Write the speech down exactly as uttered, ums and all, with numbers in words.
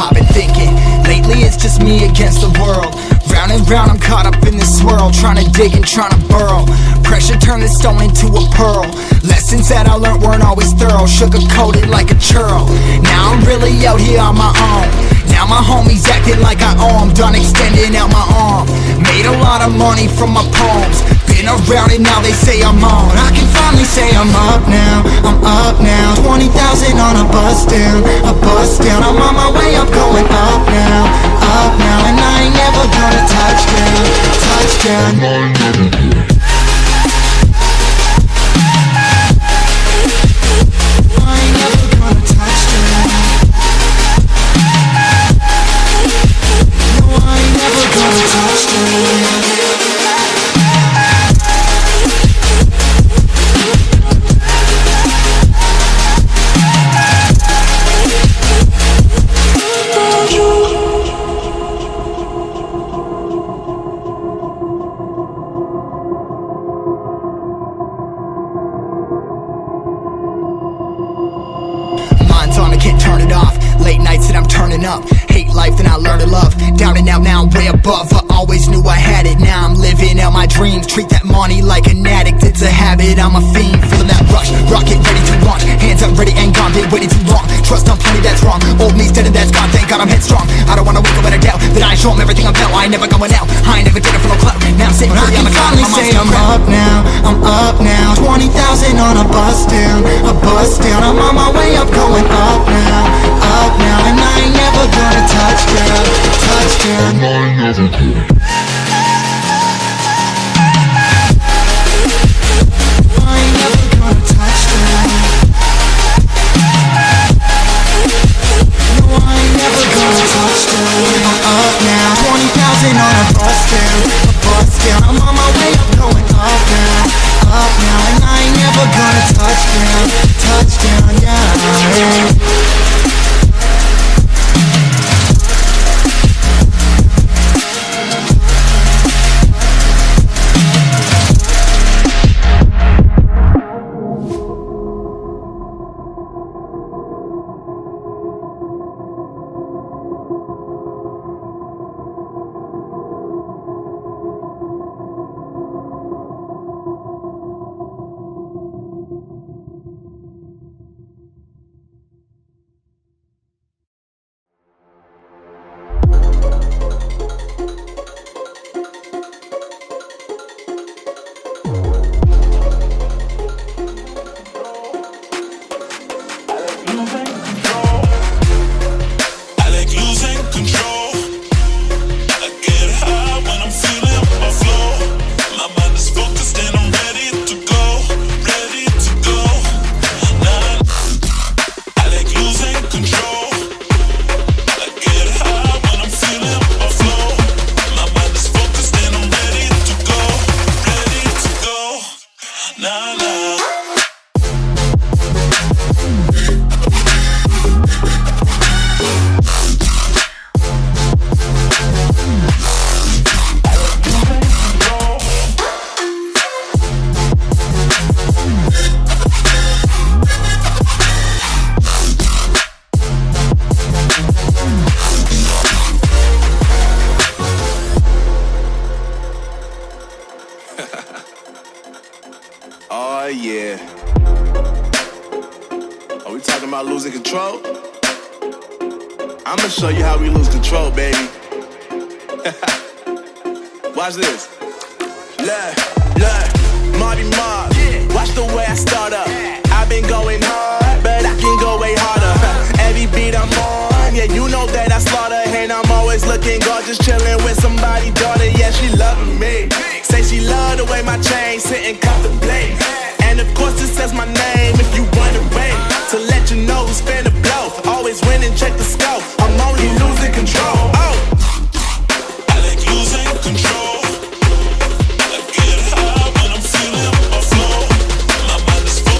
I've been thinking, lately it's just me against the world. Round and round I'm caught up in this swirl, trying to dig and trying to burrow. Pressure turned this stone into a pearl. Lessons that I learned weren't always thorough, sugar-coated like a churl. Now I'm really out here on my own. Now my homies acting like I owe them, done extending out my arm. Made a lot of money from my poems, been around and now they say I'm on. I can finally say I'm up now, I'm up now. Twenty thousand on a bus down, a bus down. I'm on my way, I'm going up now, up now. And I ain't never gonna touch down, touch down. I ain't never gonna touch down. No, I ain't never gonna touch down. Up. Hate life, then I learned to love. Down and out, now I'm way above. I always knew I had it, now I'm living out my dreams. Treat that money like an addict, it's a habit, I'm a fiend. Feeling that rush, rocket ready to launch. Hands up, ready and gone, been waiting too long. Trust on plenty, that's wrong. Old me's dead and that's gone, thank God I'm headstrong. I don't wanna wake up in a doubt that I show them everything I'm about. I ain't never going out, I ain't never did it for no clout. Now I'm sitting really on the ground, I'm on I'm crap. Up now, I'm up now. Twenty thousand on a bus down, a bus down. I'm on my way, I'm going up now, up now. And I ain't never gonna touch down, touch down. And I never could. Touchdown, yeah. yeah. Are we talking about losing control? I'ma show you how we lose control, baby. Watch this. Look, look, Marty Mark. Watch the way I start up. I've been going hard, but I can go way harder. Every beat I'm on, yeah, you know that I slaughter. And I'm always looking gorgeous, chilling with somebody, daughter. Yeah, she loving me. Say she love the way my chain sitting comfortably. And of course it says my name if you wanna